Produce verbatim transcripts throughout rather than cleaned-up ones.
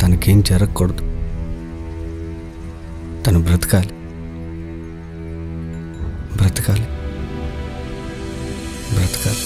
తనకేం జరగకూడదు, తను బ్రతకాలి బ్రతకాలి బ్రతకాలి.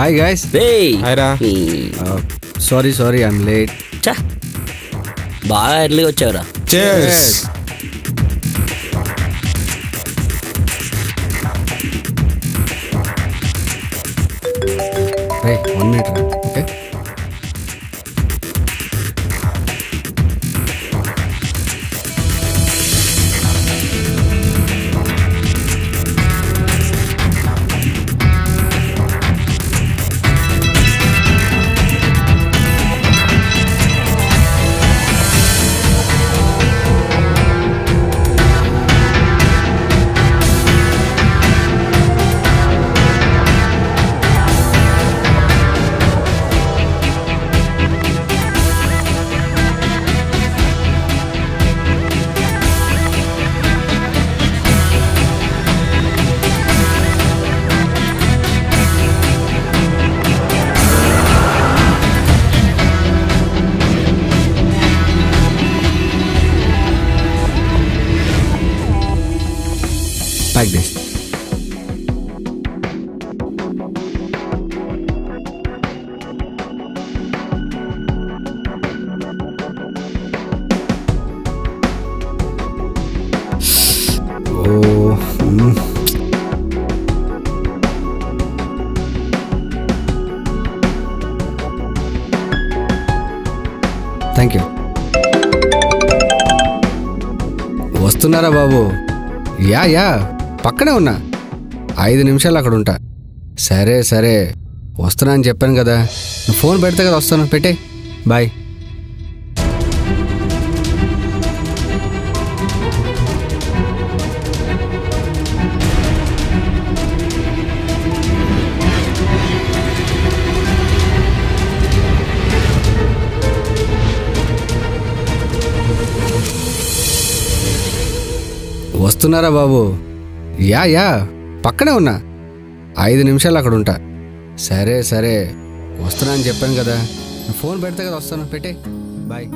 Hi guys. Hey. Hi Ra. Hey. Uh, sorry, sorry, I'm late. Cha. Bye, early vachara. Cheers. Cheers. Hey, one minute, Ra. Okay. Like this. Oh, mm. Thank you. వస్తున్నారా బాబు? Yeah yeah పక్కనే ఉన్నా, ఐదు నిమిషాలు అక్కడ ఉంటా. సరే సరే వస్తున్నా అని చెప్పాను కదా, నువ్వు ఫోన్ పెడితే కదా వస్తాను, పెట్టే. బాయ్. వస్తున్నారా బాబు? యా యా పక్కనే ఉన్నా, ఐదు నిమిషాలు అక్కడ ఉంటా. సరే సరే వస్తున్నా అని చెప్పాను కదా, ఫోన్ పెడితే కదా వస్తాను, పెట్టే. Bye.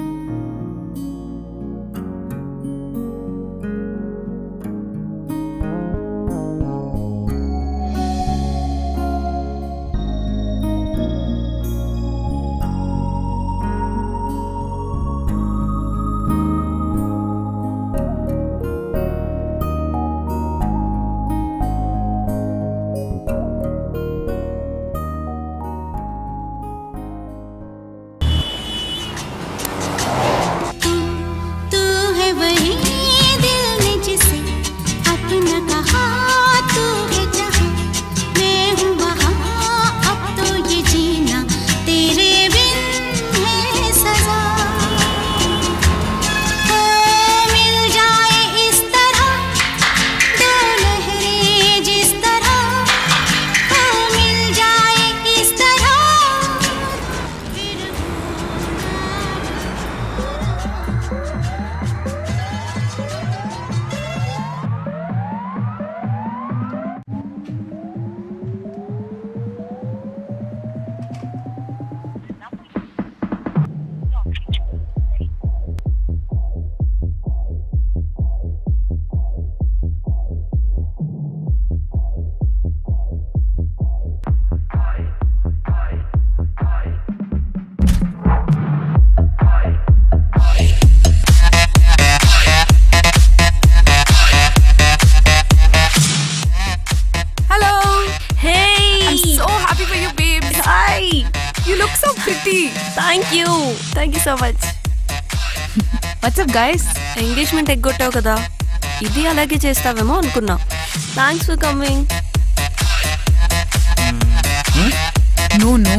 you so much. What's up, guys? Engagement eggottavu kada. Idi alage chestavemo anukunna. Thanks for coming. Hmm? No, no.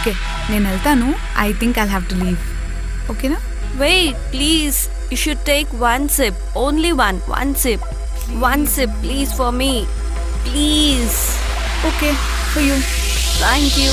Okay, I think I'll have to leave. Okay, na? Wait, please. You should take one sip. Only one. One sip. Please. One sip, please, for me. Please. Okay, for you. Thank you.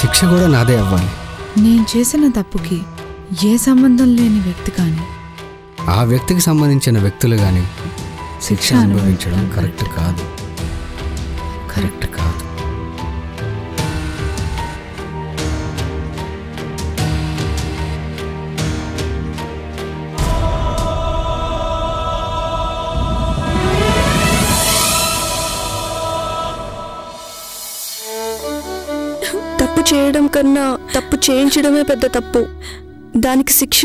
శిక్ష కూడా నాదే అవ్వాలి. నేను చేసిన తప్పుకి ఏ సంబంధం లేని వ్యక్తి కానీ ఆ వ్యక్తికి సంబంధించిన వ్యక్తులు కానీ శిక్ష అనుభవించడం కరెక్ట్ కాదు. కరెక్ట్ కాదు. చేయడం కన్నా తప్పు చేయించడమే పెద్ద తప్పు. దానికి శిక్ష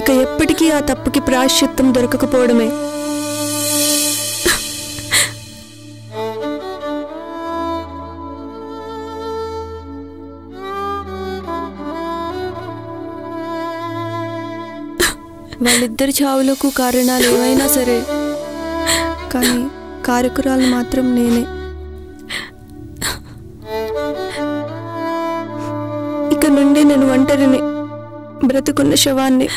ఇక ఎప్పటికీ ఆ తప్పుకి ప్రాయశ్చిత్తం దొరకకపోవడమే. వాళ్ళిద్దరి చావులకు కారణాలు ఏమైనా సరే, కానీ కారకురాలు మాత్రం నేనే. ఇక నుండి నేను ఒంటరిని, బ్రతుకున్న శవాన్ని.